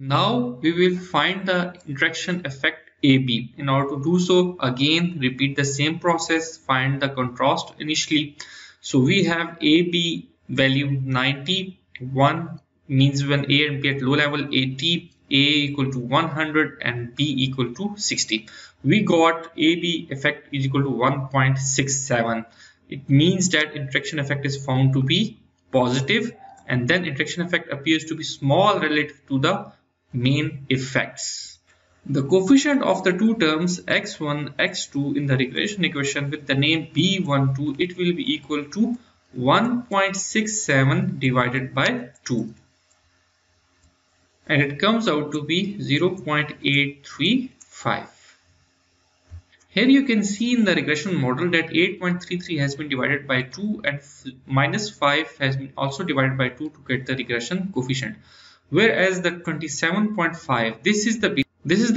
Now we will find the interaction effect AB. In order to do so, again repeat the same process, find the contrast initially. So we have AB value 90, 1 means when A and B at low level, AT, A equal to 100 and B equal to 60. We got AB effect is equal to 1.67. It means that interaction effect is found to be positive, and then interaction effect appears to be small relative to the main effects. The coefficient of the two terms x1, x2 in the regression equation with the name b12, it will be equal to 1.67 divided by 2, and it comes out to be 0.835. Here you can see in the regression model that 8.33 has been divided by 2 and -5 has been also divided by 2 to get the regression coefficient. Whereas the 27.5, this is the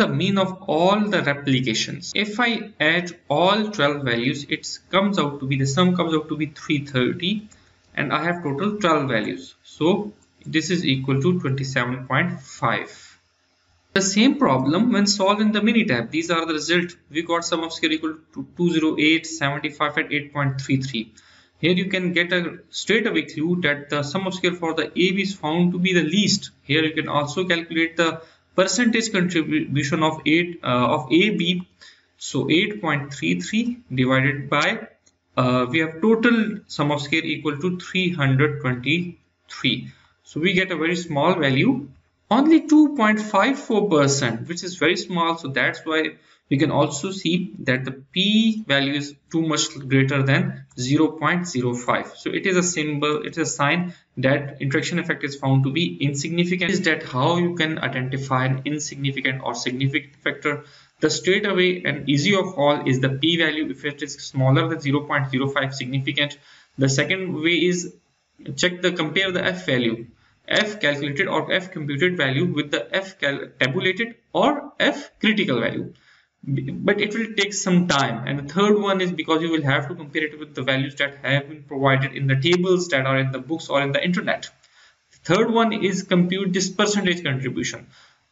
mean of all the replications. If I add all 12 values, it comes out to be, the sum comes out to be 330, and I have total 12 values. So this is equal to 27.5. The same problem when solved in the Minitab. These are the result. We got sum of square equal to 208, 75 and 8.33. Here you can get a straight away clue that the sum of square for the AB is found to be the least. Here you can also calculate the percentage contribution of AB. So 8.33 divided by we have total sum of square equal to 323. So we get a very small value, only 2.54%, which is very small. So that's why we can also see that the p value is too much greater than 0.05. So it is a symbol, it is a sign that interaction effect is found to be insignificant. Is that how you can identify an insignificant or significant factor? The straight away and easy of all is the p value. If it is smaller than 0.05, significant. The second way is compare the f value. F calculated or F computed value with the F tabulated or F critical value, but it will take some time. And the third one is because you will have to compare it with the values that have been provided in the tables that are in the books or in the internet. The third one is compute this percentage contribution,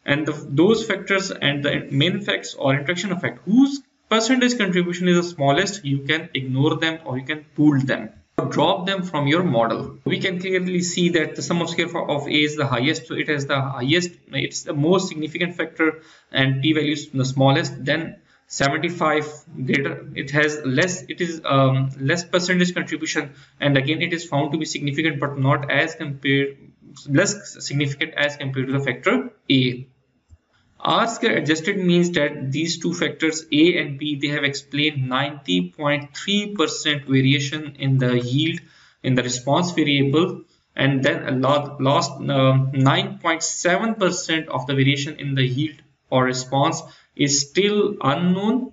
and those factors and the main effects or interaction effect whose percentage contribution is the smallest, you can ignore them or you can pool them, drop them from your model. We can clearly see that the sum of square of A is the highest, so it has the highest, it's the most significant factor, and p value is the smallest. Then 75 greater, it has less, it is less percentage contribution, and again it is found to be significant but not as compared, less significant as compared to the factor A. R square adjusted means that these two factors A and B, they have explained 90.3% variation in the yield in the response variable, and then lost 9.7% of the variation in the yield or response is still unknown.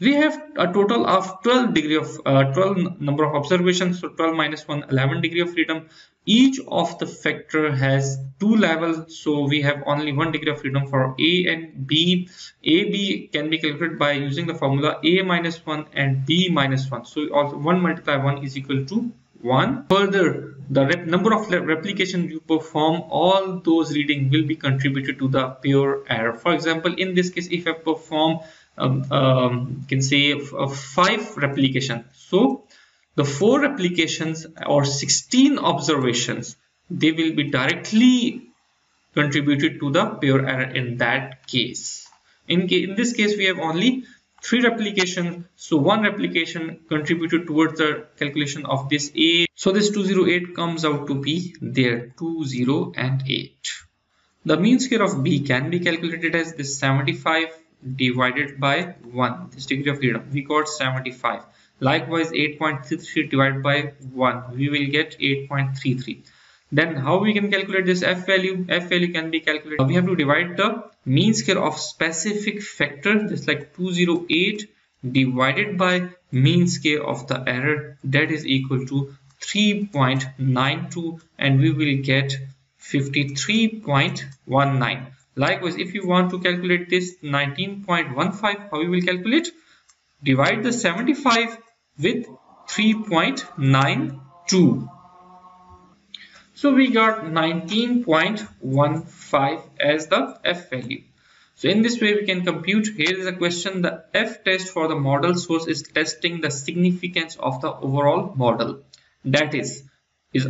We have a total of 12 number of observations, so 12 minus 1, 11 degree of freedom. Each of the factor has two levels, so we have only 1 degree of freedom for A and B. AB can be calculated by using the formula A minus 1 and B minus 1. So also 1 multiplied 1 is equal to 1. Further, the number of replications you perform, all those reading will be contributed to the pure error. For example, in this case, if I perform can say 5 replication, so the 4 replications or 16 observations, they will be directly contributed to the pure error in that case. In this case, we have only 3 replications, so 1 replication contributed towards the calculation of this A. So this 208 comes out to be there, 208. The mean square of B can be calculated as this 75 divided by 1, this degree of freedom. We got 75. Likewise, 8.33 divided by 1, we will get 8.33. Then how we can calculate this F value? F value can be calculated, we have to divide the mean square of specific factor, just like 208 divided by mean square of the error, that is equal to 3.92, and we will get 53.19. Likewise, if you want to calculate this 19.15, how you will calculate? Divide the 75 with 3.92. So we got 19.15 as the F value. So in this way we can compute. Here is a question: the F test for the model source is testing the significance of the overall model. That is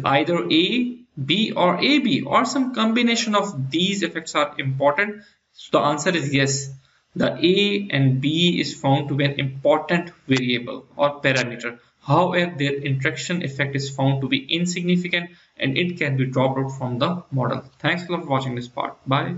either A, B or AB or some combination of these effects are important. So the answer is yes. The A and B is found to be an important variable or parameter. However, their interaction effect is found to be insignificant and it can be dropped out from the model. Thanks for watching this part. Bye.